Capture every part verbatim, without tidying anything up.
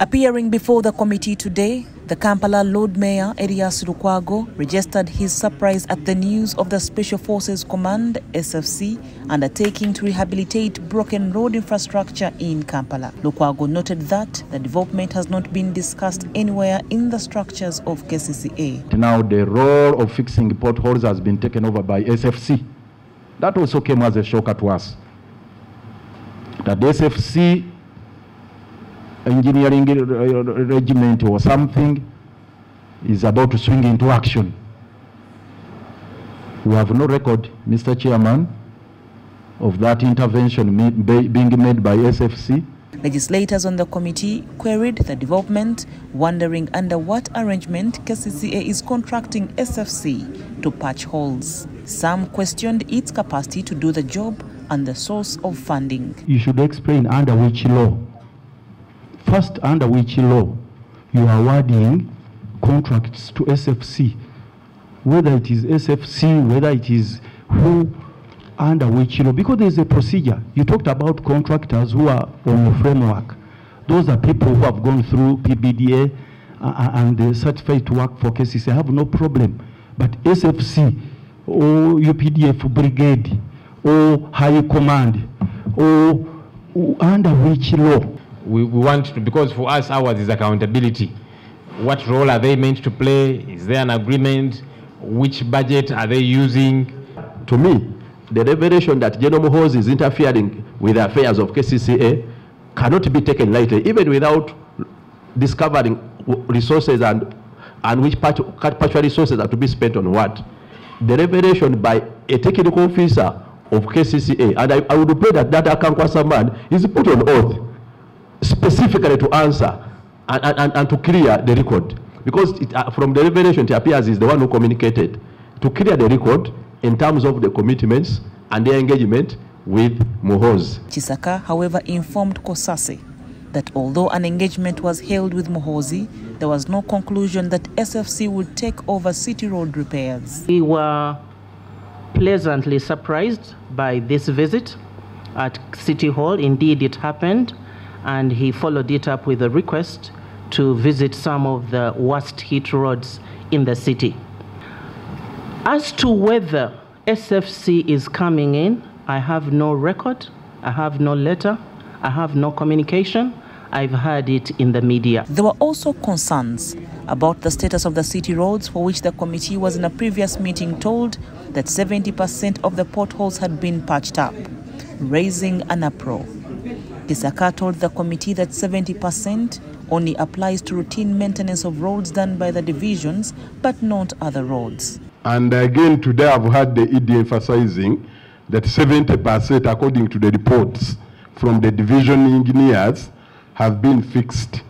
Appearing before the committee today, the Kampala Lord Mayor Elias Lukwago registered his surprise at the news of the Special Forces Command S F C undertaking to rehabilitate broken road infrastructure in Kampala. Lukwago noted that the development has not been discussed anywhere in the structures of K C C A. Now the role of fixing potholes has been taken over by S F C. That also came as a shocker to us. That the S F C engineering regiment or something is about to swing into action. We have no record, Mister Chairman, of that intervention being made by S F C. Legislators on the committee queried the development, wondering under what arrangement K C C A is contracting S F C to patch holes. Some questioned its capacity to do the job and the source of funding. You should explain under which law. First, under which law you are awarding contracts to S F C, whether it is S F C, whether it is who, under which law, because there is a procedure. You talked about contractors who are on the framework. Those are people who have gone through P B D A uh, and they certified to work for K C C. I have no problem. But S F C or U P D F brigade or high command or under which law? We, we want to, because for us, ours is accountability. What role are they meant to play? Is there an agreement? Which budget are they using? To me, the revelation that Gen Mohos is interfering with the affairs of K C C A cannot be taken lightly, even without discovering resources and, and which part, partial resources are to be spent on what. The revelation by a technical officer of K C C A, and I, I would pray that that Akankwasa man is put on oath, specifically to answer and, and, and to clear the record. Because it, uh, from the revelation, it appears is the one who communicated to clear the record in terms of the commitments and their engagement with Muhoozi. Chisaka, however, informed Kosase that although an engagement was held with Muhoozi, there was no conclusion that S F C would take over city road repairs. We were pleasantly surprised by this visit at City Hall. Indeed, it happened. And he followed it up with a request to visit some of the worst hit roads in the city. As to whether S F C is coming in, I have no record, I have no letter, I have no communication. I've heard it in the media. There were also concerns about the status of the city roads, for which the committee was in a previous meeting told that seventy percent of the potholes had been patched up, raising an uproar. Chisaka told the committee that seventy percent only applies to routine maintenance of roads done by the divisions, but not other roads. And again, today I've heard the E D emphasizing that seventy percent, according to the reports from the division engineers, have been fixed.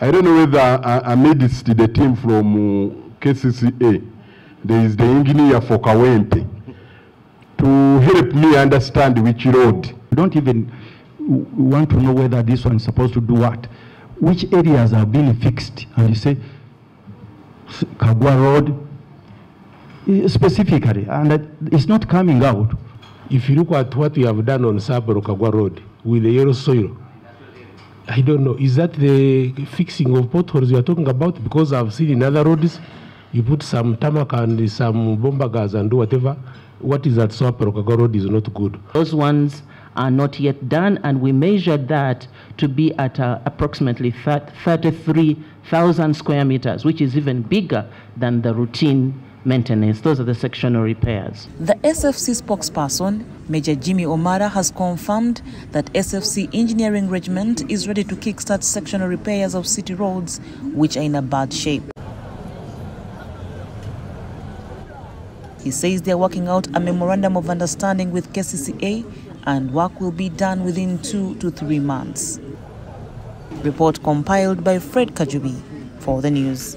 I don't know whether I, I made it to the team from K C C A. There is the engineer for Kawente to help me understand which road. You don't even want to know whether this one is supposed to do what, which areas are being fixed, and you say Kagwa Road specifically, and it's not coming out. If you look at what we have done on Sapro Kagwa Road with the yellow soil, I don't know, is that the fixing of potholes you are talking about? Because I've seen in other roads you put some tarmac and some bomber gas and do whatever. What is that Sapro Kagwa Road is not good. Those ones are not yet done, and we measured that to be at uh, approximately thirty-three thousand square meters, which is even bigger than the routine maintenance. Those are the sectional repairs. The S F C spokesperson, Major Jimmy Omara, has confirmed that S F C Engineering Regiment is ready to kickstart sectional repairs of city roads, which are in a bad shape. He says they're working out a memorandum of understanding with K C C A, and work will be done within two to three months. Report compiled by Fred Kajubi for the news.